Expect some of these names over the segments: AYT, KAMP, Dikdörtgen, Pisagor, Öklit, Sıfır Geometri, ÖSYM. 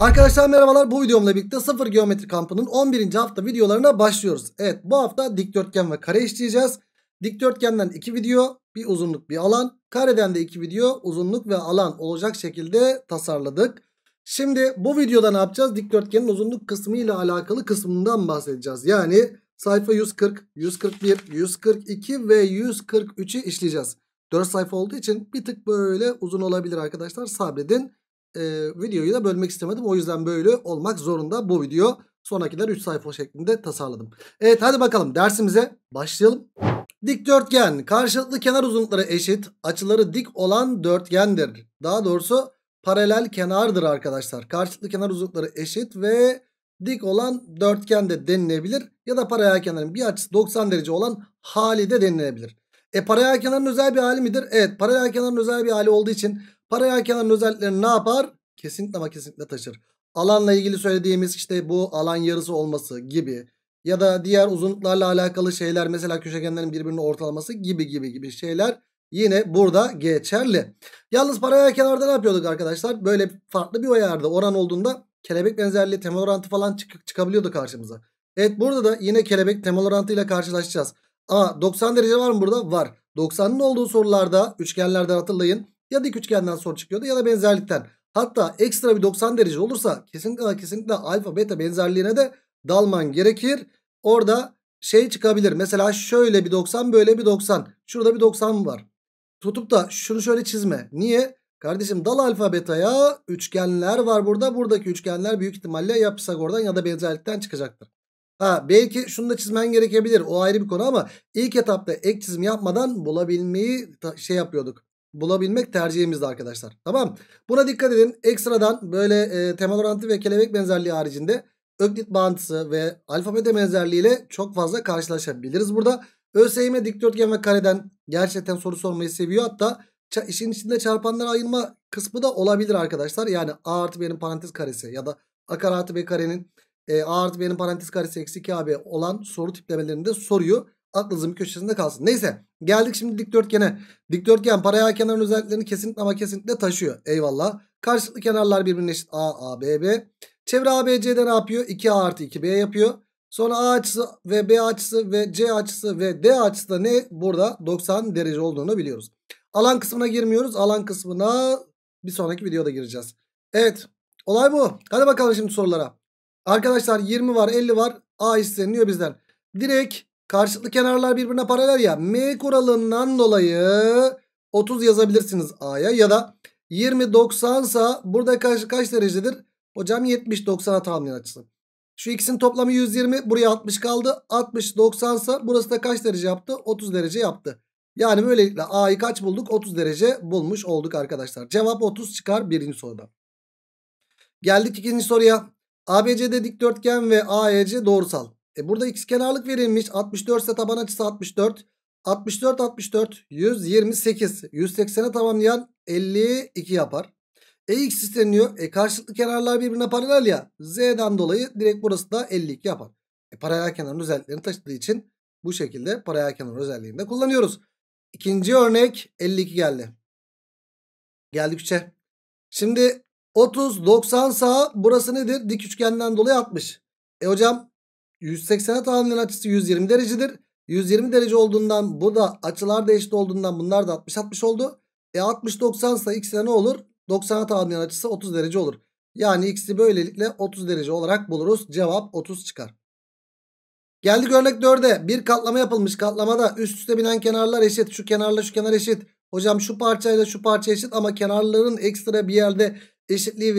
Arkadaşlar merhabalar, bu videomla birlikte SIFIR Geometri kampının 11. hafta videolarına başlıyoruz. Evet, bu hafta dikdörtgen ve kare işleyeceğiz. Dikdörtgenden 2 video, bir uzunluk bir alan, kareden de 2 video uzunluk ve alan olacak şekilde tasarladık. Şimdi bu videoda ne yapacağız? Dikdörtgenin uzunluk kısmı ile alakalı kısmından bahsedeceğiz. Yani sayfa 140, 141, 142 ve 143'ü işleyeceğiz. 4 sayfa olduğu için bir tık böyle uzun olabilir arkadaşlar, sabredin. Videoyu da bölmek istemedim, o yüzden böyle olmak zorunda bu video. Sonrakiler 3 sayfa şeklinde tasarladım. Evet, hadi bakalım dersimize başlayalım. Dikdörtgen karşılıklı kenar uzunlukları eşit, açıları dik olan dörtgendir. Daha doğrusu paralel kenardır arkadaşlar. Karşılıklı kenar uzunlukları eşit ve dik olan dörtgen de denilebilir. Ya da paralel kenarın bir açısı 90 derece olan hali de denilebilir. Paralel kenarın özel bir hali midir? Evet, paralel kenarın özel bir hali olduğu için paralel kenarın özelliklerini ne yapar? Kesinlikle ama kesinlikle taşır. Alanla ilgili söylediğimiz işte bu alan yarısı olması gibi ya da diğer uzunluklarla alakalı şeyler, mesela köşegenlerin birbirine ortalaması gibi şeyler yine burada geçerli. Yalnız paralel kenarda ne yapıyorduk arkadaşlar? Böyle farklı bir ayarda oran olduğunda kelebek benzerliği, temel orantı falan çıkabiliyordu karşımıza. Evet, burada da yine kelebek, temel orantıyla karşılaşacağız. Ama 90 derece var mı burada? Var. 90'ın olduğu sorularda üçgenlerden hatırlayın. Ya dik üçgenden soru çıkıyordu ya da benzerlikten. Hatta ekstra bir 90 derece olursa kesinlikle alfa beta benzerliğine de dalman gerekir. Orada şey çıkabilir. Mesela şöyle bir 90, böyle bir 90. Şurada bir 90 var. Tutup da şunu şöyle çizme. Niye? Kardeşim dal alfa beta'ya, üçgenler var burada. Buradaki üçgenler büyük ihtimalle ya Pisagor'dan ya da benzerlikten çıkacaktır. Belki şunu da çizmen gerekebilir. O ayrı bir konu ama ilk etapta ek çizim yapmadan bulabilmeyi yapıyorduk. Bulabilmek tercihimizdi arkadaşlar. Tamam. Buna dikkat edin. Ekstradan böyle temel orantı ve kelebek benzerliği haricinde öklit bağıntısı ve alfa beta benzerliğiyle çok fazla karşılaşabiliriz burada. ÖSYM dikdörtgen ve kareden gerçekten soru sormayı seviyor. Hatta işin içinde çarpanlara ayırma kısmı da olabilir arkadaşlar. Yani a artı b'nin parantez karesi ya da a kare artı b karenin a artı b'nin parantez karesi eksi 2ab olan soru tiplemelerini de soruyor. Aklınızın bir köşesinde kalsın. Neyse, geldik şimdi dikdörtgene. Dikdörtgen paralel kenarın özelliklerini kesinlikle ama kesinlikle taşıyor. Eyvallah. Karşılıklı kenarlar birbirine eşit. A, A, B, B. Çevre ABC'de ne yapıyor? 2A artı 2B yapıyor. Sonra A açısı ve B açısı ve C açısı ve D açısı da ne? Burada 90 derece olduğunu biliyoruz. Alan kısmına girmiyoruz. Alan kısmına bir sonraki videoda gireceğiz. Evet, olay bu. Hadi bakalım şimdi sorulara. Arkadaşlar 20 var, 50 var. A isteniyor bizden. Direkt karşılıklı kenarlar birbirine paralel ya. M kuralından dolayı 30 yazabilirsiniz A'ya ya da 20-90 sa burada kaç derecedir? Hocam 70-90'a tamamlayan açısı. Şu ikisinin toplamı 120. Buraya 60 kaldı. 60-90 sa burası da kaç derece yaptı? 30 derece yaptı. Yani böylelikle A'yı kaç bulduk? 30 derece bulmuş olduk arkadaşlar. Cevap 30 çıkar birinci soruda. Geldik ikinci soruya. ABC'de dikdörtgen ve AEC doğrusal. Burada ikizkenarlık verilmiş. 64 ise taban açısı 64. 64 128. 180'e tamamlayan 52 yapar. X isteniyor. Karşılıklı kenarlar birbirine paralel ya. Z'den dolayı direkt burası da 52 yapar. Paralel kenarın özelliklerini taşıdığı için bu şekilde paralel kenarın özelliğini de kullanıyoruz. İkinci örnek 52 geldi. Geldik 3'e. Şimdi 30 90 sağ burası nedir? Dik üçgenden dolayı 60. Hocam 180'e tamamlayan açısı 120 derecedir. 120 derece olduğundan bu da açılar da eşit olduğundan bunlar da 60-60 oldu. 60-90 ise x'e ne olur? 90'a tamamlayan açısı 30 derece olur. Yani x'i böylelikle 30 derece olarak buluruz. Cevap 30 çıkar. Geldik örnek 4'e. Bir katlama yapılmış. Katlamada üst üste binen kenarlar eşit. Şu kenarla şu kenar eşit. Hocam şu parçayla şu parça eşit ama kenarların ekstra bir yerde eşitliği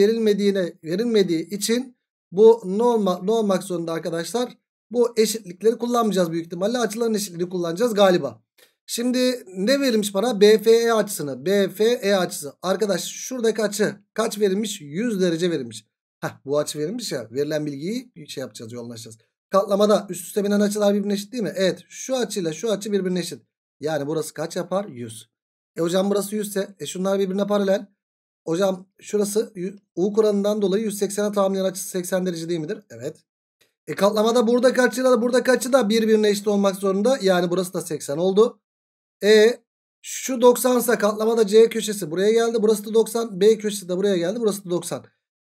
verilmediği için bu ne olmak zorunda arkadaşlar? Bu eşitlikleri kullanmayacağız büyük ihtimalle. Açıların eşitliğini kullanacağız galiba. Şimdi ne verilmiş bana? BFE açısını. BFE açısı. Arkadaş şuradaki açı kaç verilmiş? 100 derece verilmiş. Bu açı verilmiş ya. Verilen bilgiyi şey yapacağız, yoğunlaşacağız. Katlamada üst üste binen açılar birbirine eşit değil mi? Evet. Şu açıyla şu açı birbirine eşit. Yani burası kaç yapar? 100. Hocam burası 100 ise şunlar birbirine paralel. Hocam şurası U kuralından dolayı 180'e tamamlayan açısı 80 derece değil midir? Evet. Katlamada buradaki açıyla da buradaki açı da birbirine eşit olmak zorunda. Yani burası da 80 oldu. Şu 90 ise katlamada C köşesi buraya geldi. Burası da 90. B köşesi de buraya geldi. Burası da 90.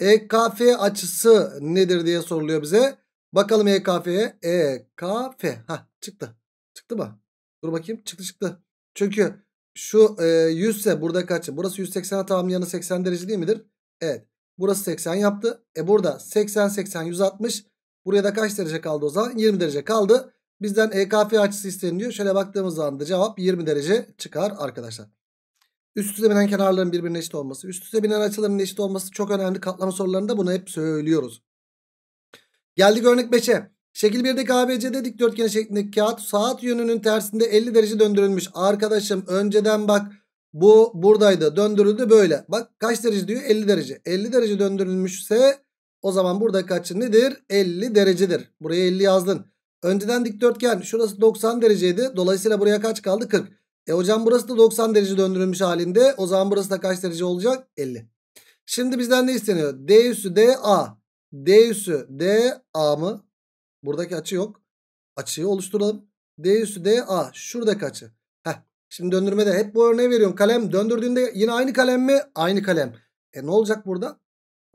EKF açısı nedir diye soruluyor bize. Bakalım EKF'ye. EKF. Hah, çıktı. Çıktı mı? Dur bakayım. Çıktı çıktı. Çünkü şu 100 ise burada kaç? Burası 180'e tamam, yanı 80 derece değil midir? Evet. Burası 80 yaptı. Burada 80, 80, 160. Buraya da kaç derece kaldı o zaman? 20 derece kaldı. Bizden EKF açısı isteniyor. Şöyle baktığımız zaman da cevap 20 derece çıkar arkadaşlar. Üst üste binen kenarların birbirine eşit olması, üst üste binen açıların eşit olması çok önemli. Katlama sorularında bunu hep söylüyoruz. Geldik örnek 5'e. Şekil 1'deki ABC'de dikdörtgen şeklindeki kağıt saat yönünün tersinde 50 derece döndürülmüş. Arkadaşım önceden bak bu buradaydı, döndürüldü böyle. Bak kaç derece diyor? 50 derece. 50 derece döndürülmüşse o zaman burada kaçı nedir? 50 derecedir. Buraya 50 yazdın. Önceden dikdörtgen şurası 90 dereceydi. Dolayısıyla buraya kaç kaldı? 40. Hocam burası da 90 derece döndürülmüş halinde. O zaman burası da kaç derece olacak? 50. Şimdi bizden ne isteniyor? D üssü DA. D üssü DA mı? Buradaki açı yok. Açıyı oluşturalım. D üssü DA. Şuradaki açı. Heh. Şimdi döndürmede hep bu örneği veriyorum. Kalem döndürdüğünde yine aynı kalem mi? Aynı kalem. Ne olacak burada?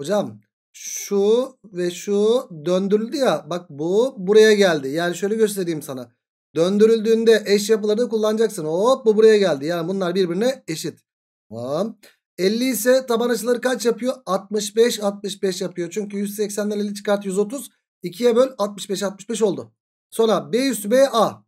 Hocam şu ve şu döndürüldü ya. Bak bu buraya geldi. Yani şöyle göstereyim sana. Döndürüldüğünde eş yapıları kullanacaksın. Hop bu buraya geldi. Yani bunlar birbirine eşit. Tamam. 50 ise taban açıları kaç yapıyor? 65, 65 yapıyor. Çünkü 180'den 50 çıkart 130. 2'ye böl 65, 65 oldu. Sonra B üssü BA.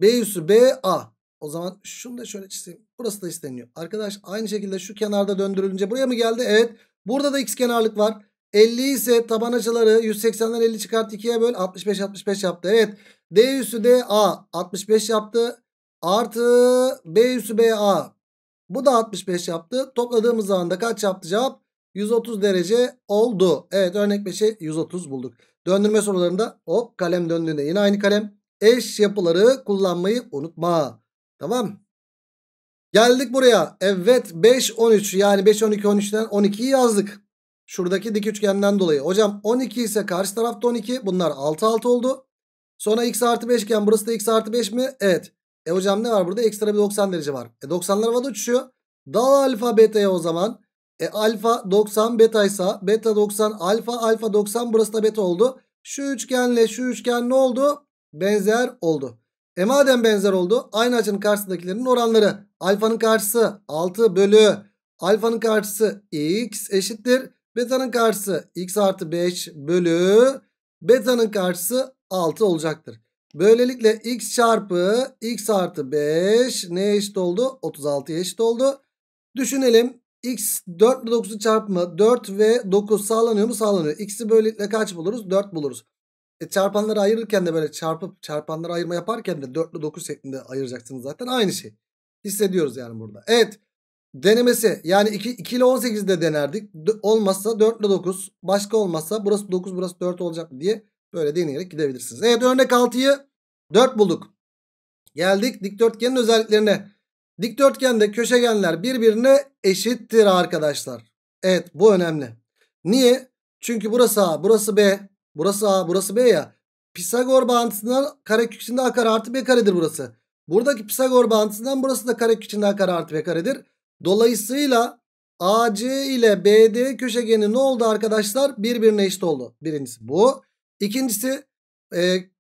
B üssü BA. O zaman şunu da şöyle çizeyim. Burası da isteniyor. Arkadaş aynı şekilde şu kenarda döndürülünce buraya mı geldi? Evet. Burada da x kenarlık var. 50 ise taban açıları 180'den 50 çıkart 2'ye böl 65, 65 yaptı. Evet. D üssü DA 65 yaptı. Artı B üssü BA. Bu da 65 yaptı. Topladığımız zaman da kaç yaptı cevap? 130 derece oldu. Evet, örnek 5'e 130 bulduk. Döndürme sorularında hop kalem döndüğünde yine aynı kalem. Eş yapıları kullanmayı unutma. Tamam. Geldik buraya. Evet 5, 13 yani 5, 12, 13'ten 12'yi yazdık. Şuradaki dik üçgenden dolayı. Hocam 12 ise karşı tarafta 12. Bunlar 6, 6 oldu. Sonra x artı 5 iken burası da x artı 5 mi? Evet. Hocam ne var burada? Ekstra bir 90 derece var. 90'lar havada uçuşuyor. Dal alfa beta'ya o zaman. Alfa 90 betaysa beta 90 alfa, alfa 90, burası da beta oldu. Şu üçgenle şu üçgen ne oldu? Benzer oldu. Madem benzer oldu, aynı açının karşısındakilerin oranları. Alfanın karşısı 6 bölü alfanın karşısı x eşittir. Beta'nın karşısı x artı 5 bölü beta'nın karşısı 6 olacaktır. Böylelikle x çarpı x artı 5 neye eşit oldu? 36'ya eşit oldu. Düşünelim. X 4 ile 9'un çarpımı 4 ve 9 sağlanıyor mu? Sağlanıyor. X'i böylelikle kaç buluruz? 4 buluruz. Çarpanları ayırırken de böyle çarpıp çarpanları ayırma yaparken de 4 ile 9 şeklinde ayıracaksınız zaten. Aynı şey. Hissediyoruz yani burada. Evet. Denemesi yani 2 ile 18'de denerdik. Olmazsa 4 ile 9. Başka olmazsa burası 9 burası 4 olacak mı diye böyle deneyerek gidebilirsiniz. Evet, örnek 6'yı 4 bulduk. Geldik dikdörtgenin özelliklerine. Dikdörtgende köşegenler birbirine eşittir arkadaşlar. Evet, bu önemli. Niye? Çünkü burası A, burası B, burası A, burası B ya. Pisagor bağıntısından karekök içinde A kare artı B karedir burası. Buradaki Pisagor bağıntısından burası da karekök içinde A kare artı B karedir. Dolayısıyla AC ile BD köşegeni ne oldu arkadaşlar? Birbirine eşit oldu. Birincisi bu. İkincisi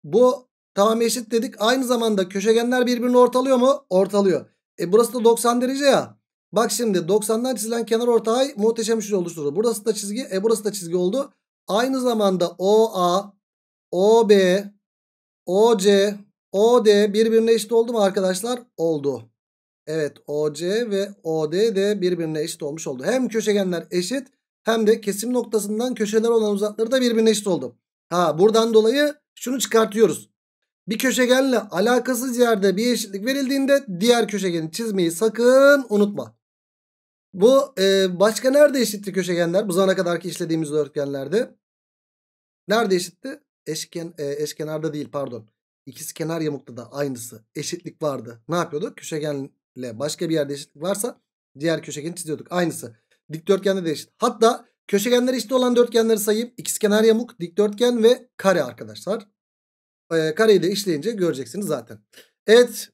bu tamam eşit dedik. Aynı zamanda köşegenler birbirini ortalıyor mu? Ortalıyor. Burası da 90 derece ya. Bak şimdi 90'dan çizilen kenar ortay muhteşem üçlü oluşturur. Burası da çizgi. Burası da çizgi oldu. Aynı zamanda OA, OB, OC, OD birbirine eşit oldu mu arkadaşlar? Oldu. Evet, OC ve OD de birbirine eşit olmuş oldu. Hem köşegenler eşit hem de kesim noktasından köşeler olan uzakları da birbirine eşit oldu. Buradan dolayı şunu çıkartıyoruz. Bir köşegenle alakasız yerde bir eşitlik verildiğinde diğer köşegeni çizmeyi sakın unutma. Bu başka nerede eşitti köşegenler? Bu zamana kadarki işlediğimiz dörtgenlerde. Nerede eşitti? Eşkenarda değil, pardon. İkizkenar yamukta da aynısı. Eşitlik vardı. Ne yapıyorduk? Köşegenle başka bir yerde eşitlik varsa diğer köşegeni çiziyorduk. Aynısı. Dikdörtgende de eşit. Hatta köşegenler eşit olan dörtgenleri sayayım. İkizkenar yamuk, dikdörtgen ve kare arkadaşlar. Kareyi de işleyince göreceksiniz zaten. Evet,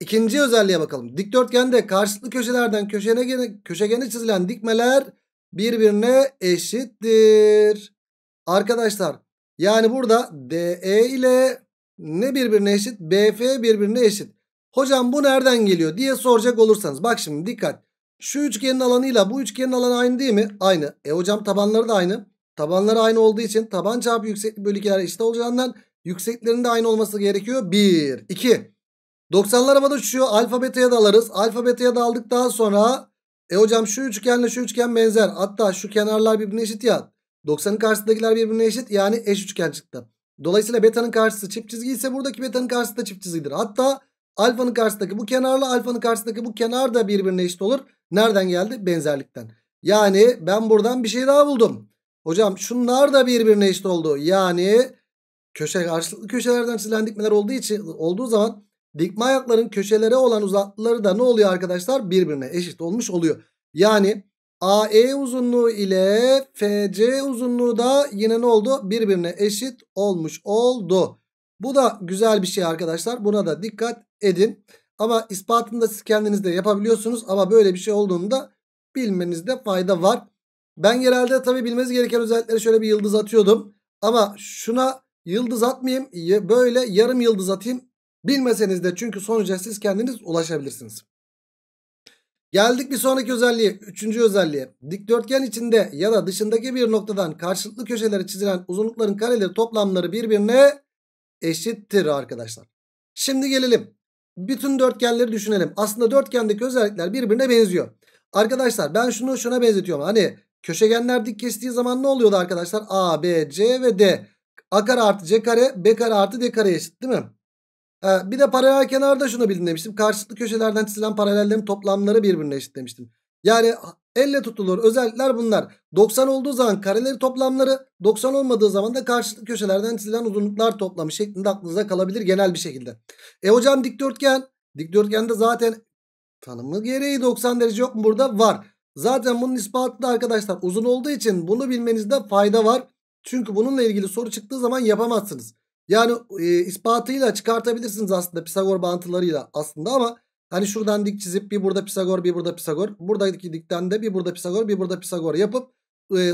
ikinci özelliğe bakalım. Dikdörtgende karşılıklı köşelerden köşegene çizilen dikmeler birbirine eşittir. Arkadaşlar yani burada DE ile ne birbirine eşit? BF birbirine eşit. Hocam bu nereden geliyor diye soracak olursanız. Bak şimdi dikkat. Şu üçgenin alanıyla bu üçgenin alanı aynı değil mi? Aynı. E hocam tabanları da aynı. Tabanları aynı olduğu için taban çarpı yükseklik bölü 2'ler eşit olacağından yükseklerin de aynı olması gerekiyor. 1, 2. 90'lar havada uçuşuyor. Alfa beta'ya da alırız. Alfa beta'ya da aldıktan sonra hocam şu üçgenle şu üçgen benzer. Hatta şu kenarlar birbirine eşit ya. 90'ın karşısındakiler birbirine eşit. Yani eş üçgen çıktı. Dolayısıyla beta'nın karşısı çift çizgi ise buradaki beta'nın karşısı da çift çizgidir. Hatta alfanın karşısındaki bu kenarla alfanın karşısındaki bu kenar da birbirine eşit olur. Nereden geldi? Benzerlikten. Yani ben buradan bir şey daha buldum. Hocam şunlar da birbirine eşit oldu. Yani köşe karşılıklı köşelerden çizilen dikmeler olduğu zaman dikme ayakların köşelere olan uzaklıkları da ne oluyor arkadaşlar? Birbirine eşit olmuş oluyor. Yani AE uzunluğu ile FC uzunluğu da yine ne oldu? Birbirine eşit olmuş oldu. Bu da güzel bir şey arkadaşlar. Buna da dikkat edin. Ama ispatını da siz kendiniz de yapabiliyorsunuz. Ama böyle bir şey olduğunda bilmenizde fayda var. Ben genelde tabii bilmeniz gereken özellikleri şöyle bir yıldız atıyordum. Ama şuna yıldız atmayayım. Böyle yarım yıldız atayım. Bilmeseniz de çünkü sonuca siz kendiniz ulaşabilirsiniz. Geldik bir sonraki özelliğe. Üçüncü özelliğe. Dikdörtgen içinde ya da dışındaki bir noktadan karşılıklı köşelere çizilen uzunlukların kareleri toplamları birbirine eşittir arkadaşlar. Şimdi gelelim. Bütün dörtgenleri düşünelim. Aslında dörtgendeki özellikler birbirine benziyor. Arkadaşlar ben şunu şuna benzetiyorum. Hani köşegenler dik kestiği zaman ne oluyordu arkadaşlar? A, B, C ve D. A kare artı C kare, B kare artı D kare eşit değil mi? Bir de paralel kenarda şunu bilin demiştim. Karşılıklı köşelerden çizilen paralellerin toplamları birbirine eşit demiştim. Yani elle tutulur özellikler bunlar. 90 olduğu zaman kareleri toplamları, 90 olmadığı zaman da karşılıklı köşelerden çizilen uzunluklar toplamı şeklinde aklınıza kalabilir genel bir şekilde. Hocam dikdörtgen. Dikdörtgende zaten tanımı gereği 90 derece yok mu burada? Var. Zaten bunun ispatı da arkadaşlar uzun olduğu için bunu bilmenizde fayda var. Çünkü bununla ilgili soru çıktığı zaman yapamazsınız. Yani ispatıyla çıkartabilirsiniz aslında Pisagor bağıntılarıyla aslında ama hani şuradan dik çizip bir burada Pisagor bir burada Pisagor. Buradaki dikten de bir burada Pisagor bir burada Pisagor yapıp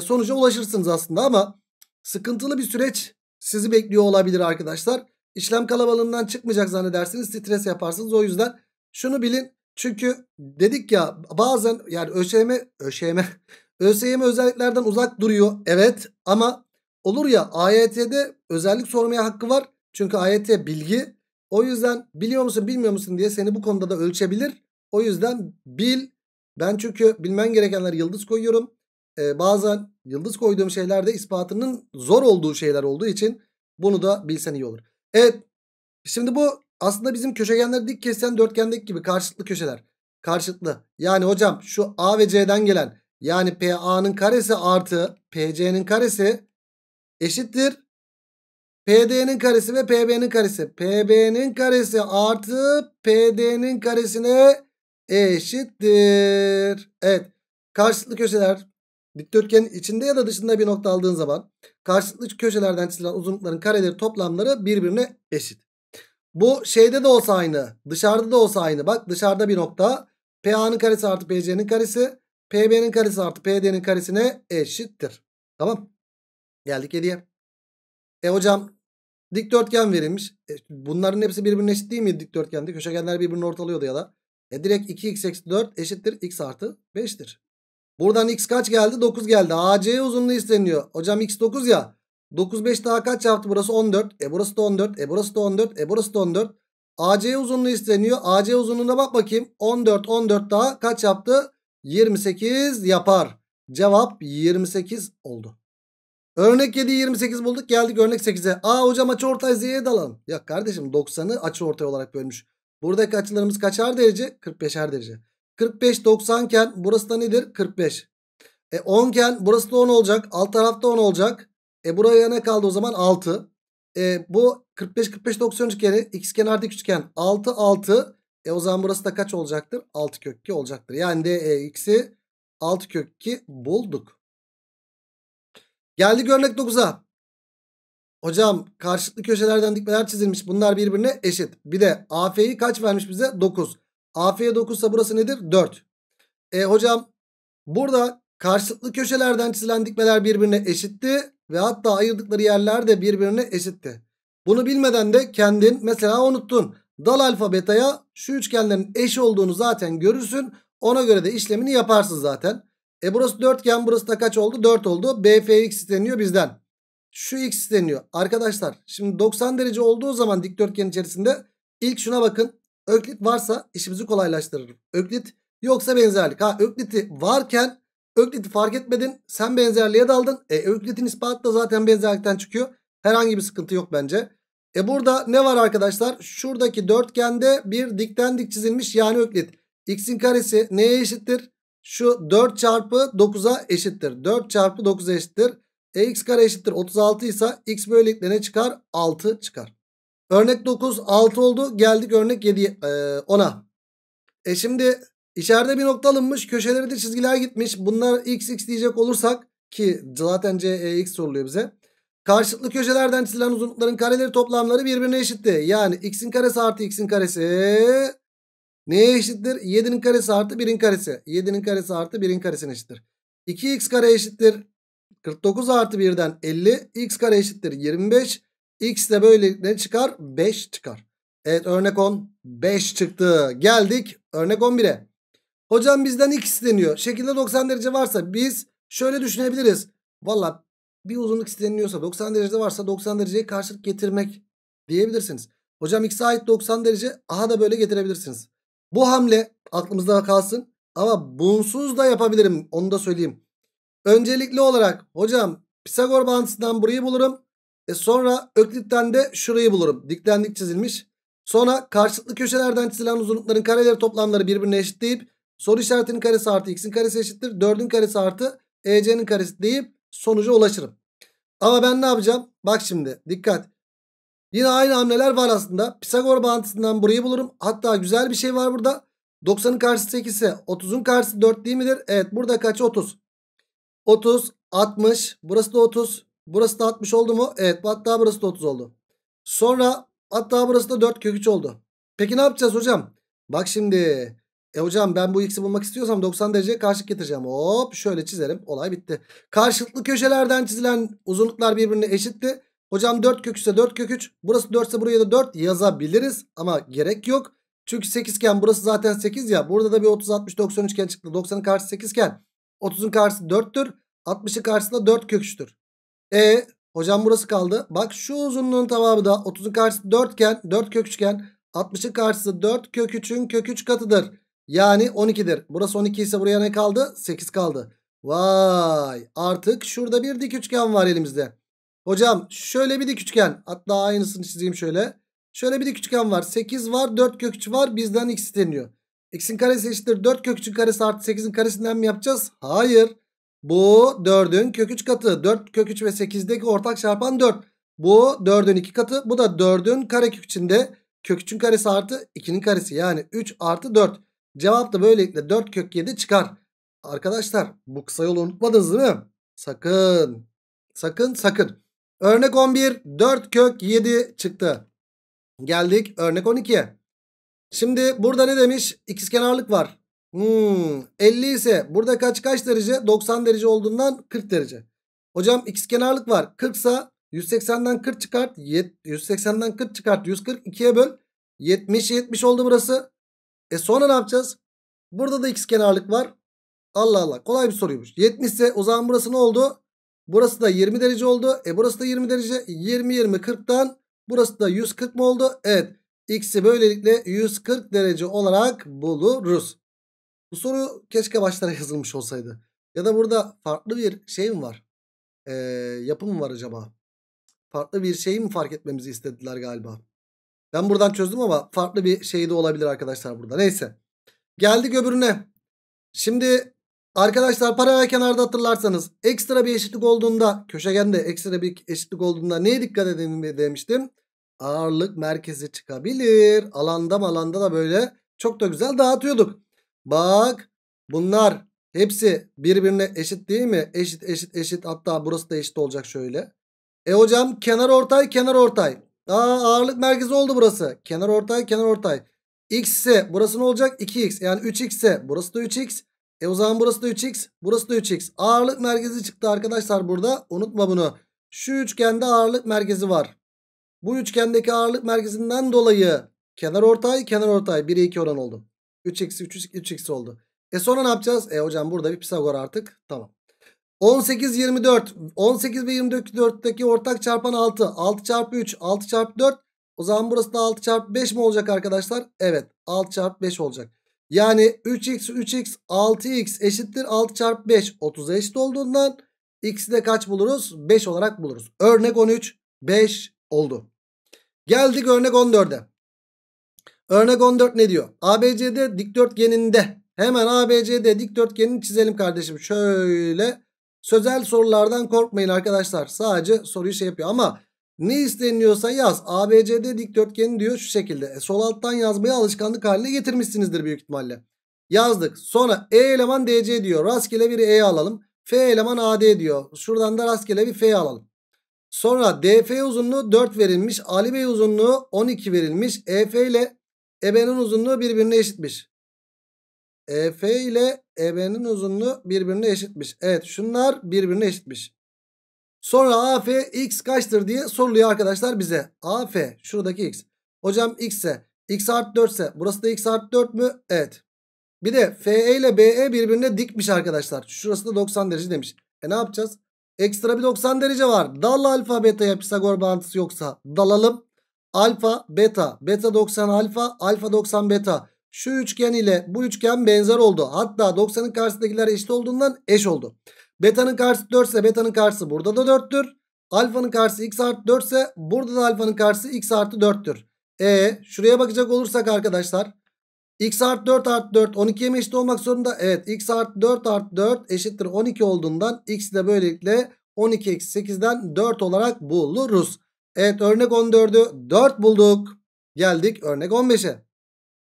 sonuca ulaşırsınız aslında ama sıkıntılı bir süreç sizi bekliyor olabilir arkadaşlar. İşlem kalabalığından çıkmayacak zannedersiniz, stres yaparsınız. O yüzden şunu bilin çünkü dedik ya bazen yani ÖSYM özelliklerden uzak duruyor evet ama olur ya AYT'de özellik sormaya hakkı var. Çünkü AYT bilgi. O yüzden biliyor musun bilmiyor musun diye seni bu konuda da ölçebilir. O yüzden bil. Ben çünkü bilmen gerekenlere yıldız koyuyorum. Bazen yıldız koyduğum şeylerde ispatının zor olduğu şeyler olduğu için bunu da bilsen iyi olur. Evet. Şimdi bu aslında bizim köşegenleri dik kesen dörtgendeki gibi karşılıklı köşeler. Karşılıklı. Yani hocam şu A ve C'den gelen yani PA'nın karesi artı PC'nin karesi eşittir PD'nin karesi ve PB'nin karesi. PB'nin karesi artı PD'nin karesine eşittir. Evet. Karşılıklı köşeler dikdörtgenin içinde ya da dışında bir nokta aldığın zaman karşılıklı köşelerden çizilen uzunlukların kareleri toplamları birbirine eşit. Bu şeyde de olsa aynı. Dışarıda da olsa aynı. Bak dışarıda bir nokta. PA'nın karesi artı PC'nin karesi. PB'nin karesi artı PD'nin karesine eşittir. Tamam. Geldik 7'ye. Hocam dikdörtgen verilmiş. Bunların hepsi birbirine eşit değil mi dikdörtgende? Köşegenler birbirini ortalıyordu ya da. Direkt 2x eksi 4 eşittir x artı 5'tir. Buradan x kaç geldi? 9 geldi. AC uzunluğu isteniyor. Hocam x 9 ya. 9 5 daha kaç yaptı? Burası 14. Burası da 14. Burası da 14. Burası da 14. AC uzunluğu isteniyor. AC uzunluğuna bak bakayım. 14 14 daha kaç yaptı? 28 yapar. Cevap 28 oldu. Örnek 7'yi 28 bulduk. Geldik örnek 8'e. Aa hocam açıortay Z'ye dalalım. Ya kardeşim 90'ı açıortay olarak bölmüş. Buradaki açılarımız kaçar derece? 45'er derece. 45 90 iken burası da nedir? 45. 10 iken burası da 10 olacak. Alt tarafta 10 olacak. Buraya ne kaldı o zaman? 6. Bu 45 45 90 üçgeni x kenardaki üçgen 6 6. O zaman burası da kaç olacaktır? 6 kök 2 olacaktır. Yani DEX'i 6 kök 2 bulduk. Geldik örnek 9'a. Hocam karşılıklı köşelerden dikmeler çizilmiş. Bunlar birbirine eşit. Bir de AF'yi kaç vermiş bize? 9. AF'ye 9 ise burası nedir? 4. Hocam burada Karşılıklı köşelerden çizilen dikmeler birbirine eşitti ve hatta ayırdıkları yerler de birbirine eşitti. Bunu bilmeden de kendin mesela unuttun. Dal alfa beta'ya şu üçgenlerin eş olduğunu zaten görürsün. Ona göre de işlemini yaparsın zaten. Burası dörtgen, burası da kaç oldu? 4 oldu. BFX isteniyor bizden. Şu x isteniyor. Arkadaşlar şimdi 90 derece olduğu zaman dikdörtgen içerisinde ilk şuna bakın. Öklit varsa işimizi kolaylaştırır. Öklit yoksa benzerlik. Öklit'i varken öklit'i fark etmedin. Sen benzerliğe daldın. Öklit'in ispatı da zaten benzerlikten çıkıyor. Herhangi bir sıkıntı yok bence. Burada ne var arkadaşlar? Şuradaki dörtgende bir dikten dik çizilmiş yani öklit. X'in karesi neye eşittir? Şu 4 çarpı 9'a eşittir. 4 çarpı 9'a eşittir. X kare eşittir 36 ise x böylelikle ne çıkar? 6 çıkar. Örnek 9 6 oldu. Geldik örnek 7 10'a. Şimdi içeride bir nokta alınmış. Köşeleri de çizgiler gitmiş. Bunlar x x diyecek olursak ki zaten CEX soruluyor bize. Karşılıklı köşelerden çizilen uzunlukların kareleri toplamları birbirine eşitti. Yani x'in karesi artı x'in karesi neye eşittir? 7'nin karesi artı 1'in karesi. 7'nin karesi artı 1'in karesine eşittir. 2x kare eşittir 49 artı 1'den 50. X kare eşittir 25. X de böylelikle çıkar? 5 çıkar. Evet örnek 10. 5 çıktı. Geldik örnek 11'e. Hocam bizden x isteniyor. Şekilde 90 derece varsa biz şöyle düşünebiliriz. Valla bir uzunluk isteniliyorsa 90 derecede varsa 90 dereceyi karşılık getirmek diyebilirsiniz. Hocam x'e ait 90 derece aha da böyle getirebilirsiniz. Bu hamle aklımızda kalsın. Ama bunsuz da yapabilirim. Onu da söyleyeyim. Öncelikli olarak hocam Pisagor bağıntısından burayı bulurum. Sonra öklitten de şurayı bulurum. Dikten dik çizilmiş. Sonra karşılıklı köşelerden çizilen uzunlukların kareleri toplamları birbirine eşit deyip soru işaretinin karesi artı x'in karesi eşittir 4'ün karesi artı EC'nin karesi deyip sonuca ulaşırım. Ama ben ne yapacağım? Bak şimdi dikkat. Yine aynı hamleler var aslında. Pisagor bağıntısından burayı bulurum. Hatta güzel bir şey var burada. 90'ın karşısı 8 ise 30'un karşısı 4 değil midir? Evet burada kaç? 30. 30, 60. Burası da 30. Burası da 60 oldu mu? Evet. Hatta burası da 30 oldu. Sonra hatta burası da 4 kök 3 oldu. Peki ne yapacağız hocam? Bak şimdi. Hocam ben bu x'i bulmak istiyorsam 90 dereceye karşılık getireceğim. Hop şöyle çizerim. Olay bitti. Karşılıklı köşelerden çizilen uzunluklar birbirine eşitti. Hocam 4 kök 3 ise 4 kök 3. Burası 4 ise buraya da 4 yazabiliriz. Ama gerek yok. Çünkü 8 iken burası zaten 8 ya. Burada da bir 30, 60, 90 üçgen çıktı. 90'ın karşısı 8 iken 30'un karşısı 4'tür. 60'ın karşısında 4 kök 3'tür. Hocam burası kaldı. Bak şu uzunluğun tamamı da 30'un karşısı 4 iken 4 kök 3 iken 60'ın karşısı 4 kök 3'ün kök 3 katıdır. Yani 12'dir. Burası 12 ise buraya ne kaldı? 8 kaldı. Vay! Artık şurada bir dik üçgen var elimizde. Hocam şöyle bir dik üçgen. Hatta aynısını çizeyim şöyle. Şöyle bir dik üçgen var. 8 var, 4 kök 3 var. Bizden x isteniyor. X'in karesi eşittir 4 kök 3'ün karesi artı 8'in karesinden mi yapacağız? Hayır. Bu 4'ün kök 3 katı. 4 kök 3 ve 8'deki ortak çarpan 4. Bu 4'ün 2 katı. Bu da 4'ün karekök içinde kök 3'ün karesi artı 2'nin karesi. Yani 3 artı 4. Cevap da böylelikle 4 kök 7 çıkar. Arkadaşlar bu kısa yolu unutmadınız değil mi? Sakın. Sakın sakın. Örnek 11 4 kök 7 çıktı. Geldik örnek 12'ye. Şimdi burada ne demiş? İkizkenarlık var. 50 ise burada kaç derece? 90 derece olduğundan 40 derece. Hocam ikizkenarlık var. 40 ise 180'den 40 çıkart. 180'den 40 çıkart. 142'ye böl. 70 oldu burası. Sonra ne yapacağız? Burada da ikizkenarlık var. Allah Allah. Kolay bir soruymuş. 70 ise o zaman burası ne oldu? Burası da 20 derece oldu. Burası da 20 derece. 20 40'tan burası da 140 mı oldu? Evet. X'i böylelikle 140 derece olarak buluruz. Bu soru keşke başlara yazılmış olsaydı. Ya da burada farklı bir şey mi var? Yapım mı var acaba? Farklı bir şeyi mi fark etmemizi istediler galiba? Ben buradan çözdüm ama farklı bir şey de olabilir arkadaşlar burada. Neyse. Geldik öbürüne. Şimdi arkadaşlar paralel kenarda hatırlarsanız ekstra bir eşitlik olduğunda köşegende ekstra bir eşitlik olduğunda neye dikkat edin demiştim? Ağırlık merkezi çıkabilir. Alanda da böyle çok da güzel dağıtıyorduk. Bak bunlar hepsi birbirine eşit değil mi? Eşit hatta burası da eşit olacak şöyle. Hocam kenar ortay. Ağırlık merkezi oldu burası. Kenar ortay. X ise burası ne olacak? 2x yani 3x ise burası da 3x. O zaman burası da 3x. Burası da 3x. Ağırlık merkezi çıktı arkadaşlar burada. Unutma bunu. Şu üçgende ağırlık merkezi var. Bu üçgendeki ağırlık merkezinden dolayı kenarortay 1'e 2 oran oldu. 3x oldu. Sonra ne yapacağız? Hocam burada bir Pisagor artık. Tamam. 18 24. 18 ve 24'teki ortak çarpan 6. 6 çarpı 3. 6 çarpı 4. O zaman burası da 6 çarpı 5 mi olacak arkadaşlar? Evet. 6 çarpı 5 olacak. Yani 3x 6x eşittir 6 çarpı 5. 30'a eşit olduğundan x'i de kaç buluruz? 5 olarak buluruz. Örnek 13. 5 oldu. Geldik örnek 14'e. Örnek 14 ne diyor? ABCD dikdörtgeninde. Hemen ABCD dikdörtgenini çizelim kardeşim. Şöyle sözel sorulardan korkmayın arkadaşlar. Sadece soruyu yapıyor ama ne isteniyorsa yaz. ABCD dikdörtgeni diyor şu şekilde. Sol alttan yazmaya alışkanlık haline getirmişsinizdir büyük ihtimalle. Yazdık. Sonra E eleman DC diyor. Rastgele bir E alalım. F eleman AD diyor. Şuradan da rastgele bir F alalım. Sonra DF uzunluğu 4 verilmiş. Ali Bey uzunluğu 12 verilmiş. EF ile EB'nin uzunluğu birbirine eşitmiş. EF ile EB'nin uzunluğu birbirine eşitmiş. Evet, şunlar birbirine eşitmiş. Sonra AF x kaçtır diye soruluyor arkadaşlar bize. AF şuradaki x. Hocam x ise x artı 4 ise burası da x artı 4 mü? Evet. Bir de FE ile BE birbirine dikmiş arkadaşlar. Şurası da 90 derece demiş. Ne yapacağız? Ekstra bir 90 derece var. Dal alfa beta'ya Pisagor bağıntısı yoksa dalalım. Alfa beta. Beta 90 alfa. Alfa 90 beta. Şu üçgen ile bu üçgen benzer oldu. Hatta 90'ın karşısındakiler eşit olduğundan eş oldu. Beta'nın karşısı 4 ise beta'nın karşısı burada da 4'tür. Alfa'nın karşısı x artı 4 ise burada da alfa'nın karşısı x artı 4'tür. Şuraya bakacak olursak arkadaşlar. X artı 4 artı 4 12'ye mi eşit olmak zorunda? Evet, x artı 4 artı 4 eşittir 12 olduğundan x de böylelikle 12 eksi 8'den 4 olarak buluruz. Evet, örnek 14'ü 4 bulduk. Geldik örnek 15'e.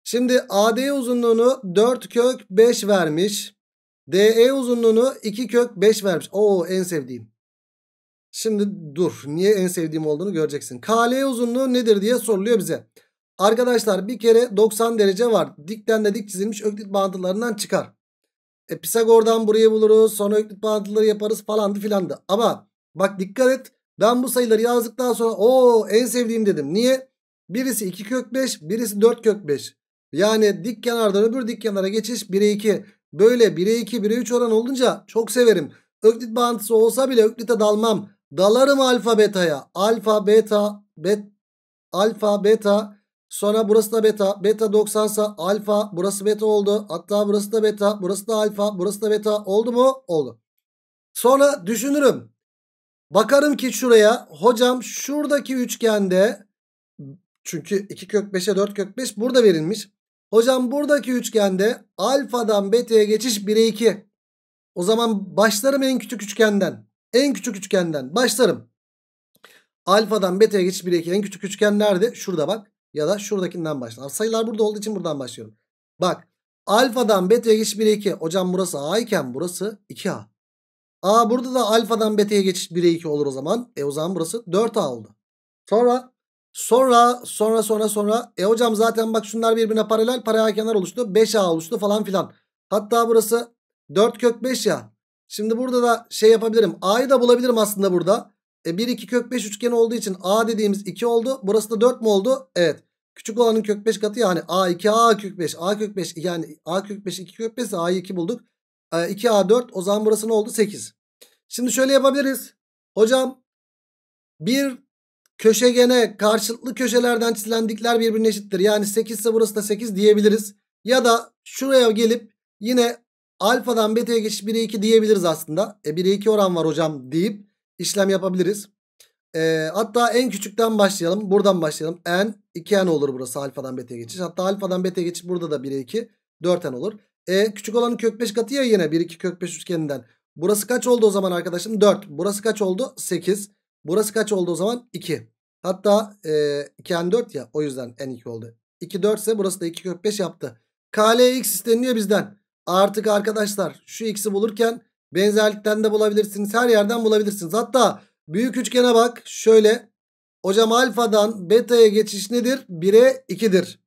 Şimdi AD uzunluğunu 4 kök 5 vermiş. DE uzunluğunu 2 kök 5 vermiş. En sevdiğim. Şimdi dur, niye en sevdiğim olduğunu göreceksin. KL uzunluğu nedir diye soruluyor bize. Arkadaşlar bir kere 90 derece var. Dikten de dik çizilmiş öklit bağıntılarından çıkar. Pisagor'dan burayı buluruz. Sonra öklit bağıntıları yaparız falandı filandı. Ama bak dikkat et. Ben bu sayıları yazdıktan sonra en sevdiğim dedim. Niye? Birisi 2 kök 5, birisi 4 kök 5. Yani dik kenardan öbür dik kenara geçiş 1'e 2. Böyle 1'e 2, 1'e 3 oran olunca çok severim. Öklit bağıntısı olsa bile öklite dalmam. Dalarım alfa beta'ya. Alfa beta, alfa beta. Sonra burası da beta. Beta 90 ise alfa. Burası beta oldu. Hatta burası da beta. Burası da alfa. Burası da beta. Oldu mu? Oldu. Sonra düşünürüm. Bakarım ki şuraya. Hocam şuradaki üçgende. Çünkü 2 kök 5'e 4 kök 5 burada verilmiş. Hocam buradaki üçgende alfadan beta'ya geçiş 1'e 2. O zaman başlarım en küçük üçgenden. En küçük üçgenden başlarım. Alfadan beta'ya geçiş 1'e 2. En küçük üçgen nerede? Şurada bak. Ya da şuradakinden başlar. Sayılar burada olduğu için buradan başlıyorum. Bak. Alfadan beta'ya geçiş 1'e 2. Hocam burası A iken burası 2A. A burada da alfadan beta'ya geçiş 1'e 2 olur o zaman. O zaman burası 4A oldu. Sonra. Hocam zaten bak şunlar birbirine paralel. Paralel kenar oluştu. 5A oluştu falan filan. Hatta burası 4 kök 5 ya. Şimdi burada da yapabilirim. A'yı da bulabilirim aslında burada. 1 2 kök 5 üçgen olduğu için A dediğimiz 2 oldu. Burası da 4 mu oldu? Evet. Küçük olanın kök 5 katı yani A 2 A kök 5. A kök 5 yani A kök 5 2 kök 5 ise A'yı 2 bulduk. 2 A 4 o zaman burası ne oldu? 8. Şimdi şöyle yapabiliriz. Hocam bir köşegene karşılıklı köşelerden çizilen dikler birbirine eşittir. Yani 8 ise burası da 8 diyebiliriz. Ya da şuraya gelip yine alfadan beta'ya geçiş 1'e 2 diyebiliriz aslında. 1'e 2 oran var hocam deyip işlem yapabiliriz. Hatta en küçükten başlayalım. Buradan başlayalım. N 2N olur burası alfadan beta'ya geçiş. Hatta alfadan beta'ya geçiş burada da 1'e 2 4N olur. Küçük olanın kök 5 katı ya yine 1 2 kök 5 üçgeninden. Burası kaç oldu o zaman arkadaşım? 4. Burası kaç oldu? 8. Burası kaç oldu o zaman? 2. Hatta 2N 4 ya o yüzden N2 oldu. 2 4 ise burası da 2 kök 5 yaptı. KLX isteniyor bizden. Artık arkadaşlar şu x'i bulurken benzerlikten de bulabilirsiniz. Her yerden bulabilirsiniz. Hatta büyük üçgene bak. Şöyle. Hocam alfadan beta'ya geçiş nedir? 1'e 2'dir.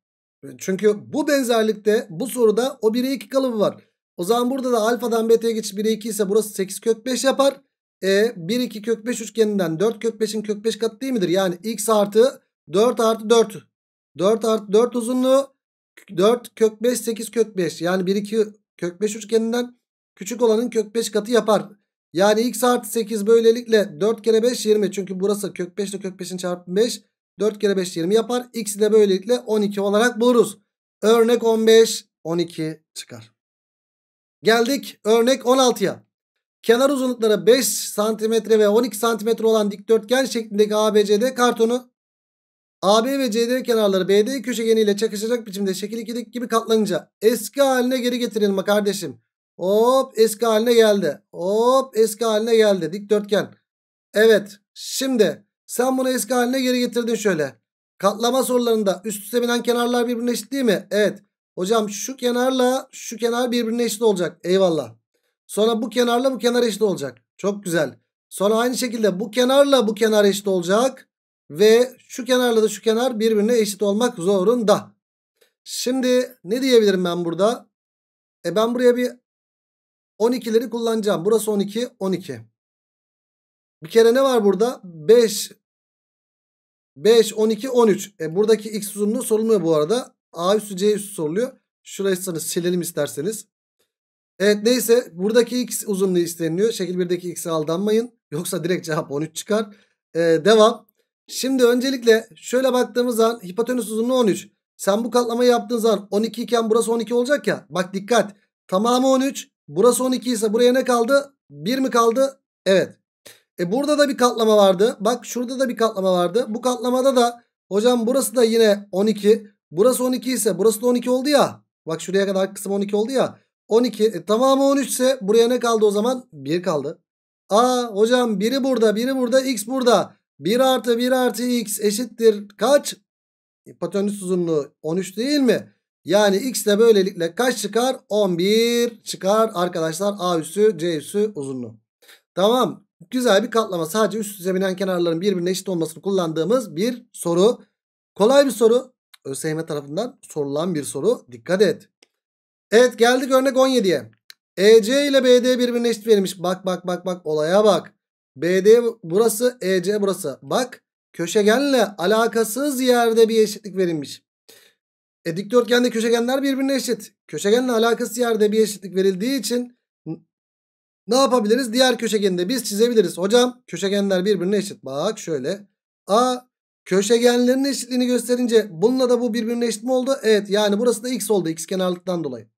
Çünkü bu benzerlikte bu soruda o 1'e 2 kalıbı var. O zaman burada da alfadan beta'ya geçiş 1'e 2 ise burası 8 kök 5 yapar. 1 2 kök 5 üçgeninden 4 kök 5'in kök 5 katı değil midir? Yani x artı 4 artı 4. 4 artı 4 uzunluğu 4 kök 5 8 kök 5. Yani 1 2 kök 5 üçgeninden küçük olanın kök 5 katı yapar. Yani x artı 8 böylelikle 4 kere 5 20. Çünkü burası kök 5 ile kök 5'in çarpımı 5. 4 kere 5 20 yapar. X'i de böylelikle 12 olarak buluruz. Örnek 15 12 çıkar. Geldik örnek 16'ya. Kenar uzunlukları 5 cm ve 12 cm olan dikdörtgen şeklindeki ABCD kartonu AB ve CD kenarları BD köşegeniyle çakışacak biçimde şekil 2'deki gibi katlanınca eski haline geri getirilme kardeşim. Hop eski haline geldi. Hop eski haline geldi dikdörtgen. Evet şimdi sen bunu eski haline geri getirdin şöyle. Katlama sorularında üst üste binen kenarlar birbirine eşit değil mi? Evet. Hocam şu kenarla şu kenar birbirine eşit olacak. Eyvallah. Sonra bu kenarla bu kenar eşit olacak. Çok güzel. Sonra aynı şekilde bu kenarla bu kenar eşit olacak. Ve şu kenarla da şu kenar birbirine eşit olmak zorunda. Şimdi ne diyebilirim ben burada? Ben buraya bir 12'leri kullanacağım. Burası 12, 12. Bir kere ne var burada? 5, 12, 13. Buradaki x uzunluğu sorulmuyor bu arada. A üssü C üssü soruluyor. Şurasını silelim isterseniz. Evet neyse buradaki x uzunluğu isteniliyor. Şekil 1'deki x'e aldanmayın. Yoksa direkt cevap 13 çıkar. Devam. Şimdi öncelikle şöyle baktığımız zaman hipotenüs uzunluğu 13. Sen bu katlamayı yaptığın zaman 12 iken burası 12 olacak ya. Bak dikkat. Tamamı 13. Burası 12 ise buraya ne kaldı? 1 mi kaldı? Evet. Burada da bir katlama vardı. Bak şurada da bir katlama vardı. Bu katlamada da hocam burası da yine 12. Burası 12 ise burası da 12 oldu ya. Bak şuraya kadar kısım 12 oldu ya. 12 tamamı 13 ise buraya ne kaldı o zaman? 1 kaldı. Aa hocam biri burada biri burada x burada. 1 artı 1 artı x eşittir kaç? Hipotenüs uzunluğu 13 değil mi? Yani x de böylelikle kaç çıkar? 11 çıkar arkadaşlar a üssü c üssü uzunluğu. Tamam güzel bir katlama sadece üst üste binen kenarların birbirine eşit olmasını kullandığımız bir soru. Kolay bir soru. ÖSYM tarafından sorulan bir soru. Dikkat et. Evet geldik örnek 17'ye. EC ile BD birbirine eşit verilmiş. Bak bak bak bak olaya bak. BD burası EC burası. Bak köşegenle alakasız yerde bir eşitlik verilmiş. Dikdörtgende köşegenler birbirine eşit. Köşegenle alakasız yerde bir eşitlik verildiği için ne yapabiliriz? Diğer köşegeni de biz çizebiliriz. Hocam köşegenler birbirine eşit. Bak şöyle. A köşegenlerin eşitliğini gösterince bununla da bu birbirine eşit mi oldu? Evet yani burası da x oldu. X kenarlıktan dolayı.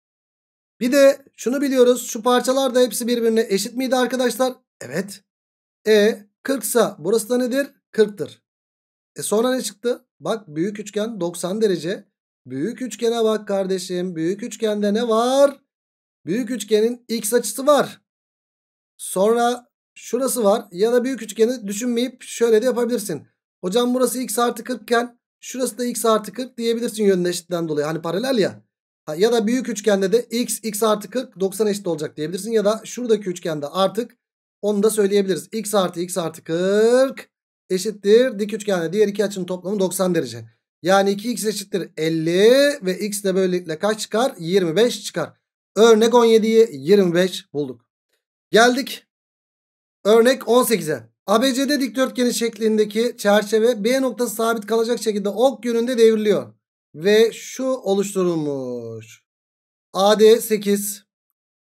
Bir de şunu biliyoruz. Şu parçalar da hepsi birbirine eşit miydi arkadaşlar? Evet. 40 ise burası da nedir? 40'tır. Sonra ne çıktı? Bak büyük üçgen 90 derece. Büyük üçgene bak kardeşim. Büyük üçgende ne var? Büyük üçgenin x açısı var. Sonra şurası var. Ya da büyük üçgeni düşünmeyip şöyle de yapabilirsin. Hocam burası x artı 40 iken şurası da x artı 40 diyebilirsin yönün eşitliğinden dolayı. Hani paralel ya. Ya da büyük üçgende de x artı 40 90 eşit olacak diyebilirsin. Ya da şuradaki üçgende artık onu da söyleyebiliriz. X artı 40 eşittir. Dik üçgende diğer iki açının toplamı 90 derece. Yani 2x eşittir 50 ve x de böylelikle kaç çıkar? 25 çıkar. Örnek 17'yi 25 bulduk. Geldik örnek 18'e. ABCD dikdörtgeni şeklindeki çerçeve B noktası sabit kalacak şekilde ok yönünde devriliyor. Ve şu oluşturulmuş. AD 8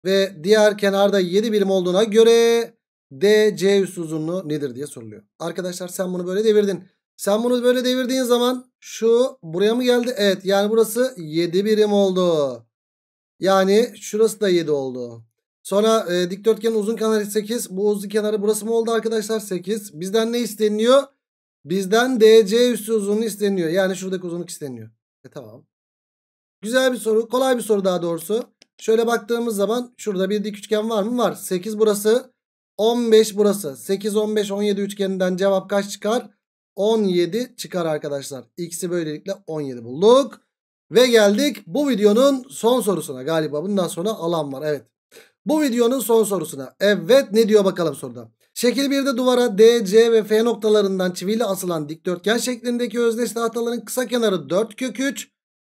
ve diğer kenarda 7 birim olduğuna göre DC üssü uzunluğu nedir diye soruluyor. Arkadaşlar sen bunu böyle devirdin. Sen bunu böyle devirdiğin zaman şu buraya mı geldi? Evet yani burası 7 birim oldu. Yani şurası da 7 oldu. Sonra dikdörtgenin uzun kenarı 8. Bu uzun kenarı burası mı oldu arkadaşlar? 8. Bizden ne isteniyor? Bizden DC üssü uzunluğu isteniyor. Yani şuradaki uzunluk isteniyor. Tamam. Güzel bir soru. Kolay bir soru daha doğrusu. Şöyle baktığımız zaman şurada bir dik üçgen var mı? Var. 8 burası. 15 burası. 8, 15, 17 üçgeninden cevap kaç çıkar? 17 çıkar arkadaşlar. X'i böylelikle 17 bulduk. Ve geldik bu videonun son sorusuna. Galiba bundan sonra alan var. Evet. Bu videonun son sorusuna. Evet ne diyor bakalım soruda. Şekil 1'de duvara D, C ve F noktalarından çiviyle asılan dikdörtgen şeklindeki özdeş tahtaların kısa kenarı 4 kök 3.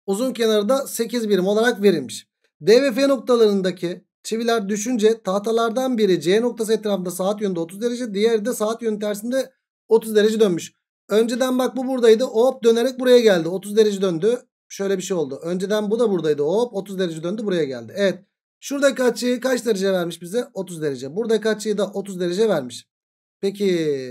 Uzun kenarı da 8 birim olarak verilmiş. D ve F noktalarındaki çiviler düşünce tahtalardan biri C noktası etrafında saat yönünde 30 derece, diğeri de saat yönü tersinde 30 derece dönmüş. Önceden bak bu buradaydı, hop dönerek buraya geldi, 30 derece döndü. Şöyle bir şey oldu. Önceden bu da buradaydı, hop 30 derece döndü, buraya geldi. Evet. Şuradaki açıyı kaç derece vermiş bize? 30 derece. Buradaki açıyı da 30 derece vermiş. Peki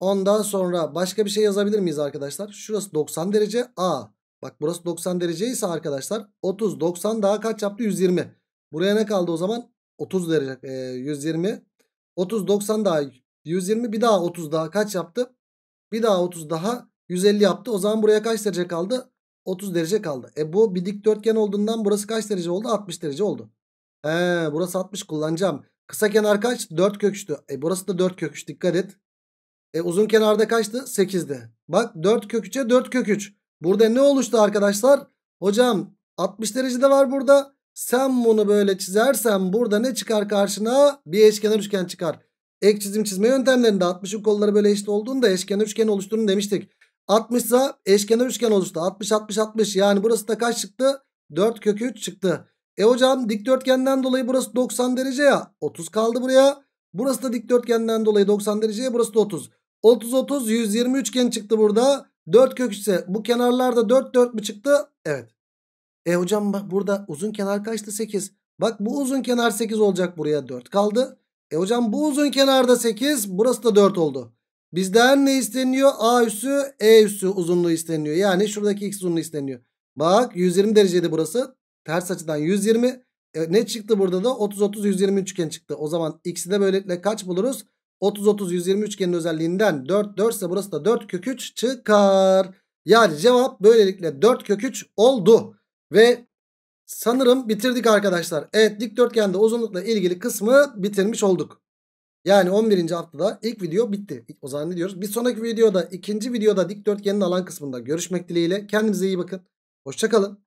ondan sonra başka bir şey yazabilir miyiz arkadaşlar? Şurası 90 derece. A. Bak burası 90 derece ise arkadaşlar 30, 90 daha kaç yaptı? 120. Buraya ne kaldı o zaman? 30 derece 120. 30, 90 daha 120. Bir daha 30 daha kaç yaptı? Bir daha 30 daha 150 yaptı. O zaman buraya kaç derece kaldı? 30 derece kaldı. Bu bir dikdörtgen olduğundan burası kaç derece oldu? 60 derece oldu. Burası 60 kullanacağım. Kısa kenar kaç? 4 kök 3'tü. Burası da 4 kök 3, dikkat et. Uzun kenarda kaçtı? 8'di. Bak 4 kök 3'e 4 kök 3. Burada ne oluştu arkadaşlar? Hocam 60 derece de var burada. Sen bunu böyle çizersen burada ne çıkar karşına? Bir eşkenar üçgen çıkar. Ek çizim çizme yöntemlerinde 60'ın kolları böyle eşit olduğunda eşkenar üçgen oluşturun demiştik. 60 ise eşkenar üçgen oluştu. 60, 60, 60. Yani burası da kaç çıktı? 4 kök 3 çıktı. Hocam dikdörtgenden dolayı burası 90 derece ya. 30 kaldı buraya. Burası da dikdörtgenden dolayı 90 dereceye. Burası da 30. 30, 30, 120 üçgen çıktı burada. 4 kök 3 ise bu kenarlarda 4, 4 mü çıktı? Evet. Hocam bak burada uzun kenar kaçtı? 8. Bak bu uzun kenar 8 olacak. Buraya 4 kaldı. Hocam bu uzun kenarda 8. Burası da 4 oldu. Bizden ne isteniyor? A üssü, E üssü uzunluğu isteniyor. Yani şuradaki x uzunluğu isteniyor. Bak 120 dereceydi burası. Ters açıdan 120. Ne çıktı burada da? 30-30-120 üçgen çıktı. O zaman x'i de böylelikle kaç buluruz? 30-30-120 üçgenin özelliğinden 4-4 ise burası da 4 kök 3 çıkar. Yani cevap böylelikle 4 kök 3 oldu. Ve sanırım bitirdik arkadaşlar. Evet, dikdörtgende uzunlukla ilgili kısmı bitirmiş olduk. Yani 11. haftada ilk video bitti. O zaman ne diyoruz? Bir sonraki videoda, ikinci videoda dikdörtgenin alan kısmında görüşmek dileğiyle. Kendinize iyi bakın. Hoşça kalın.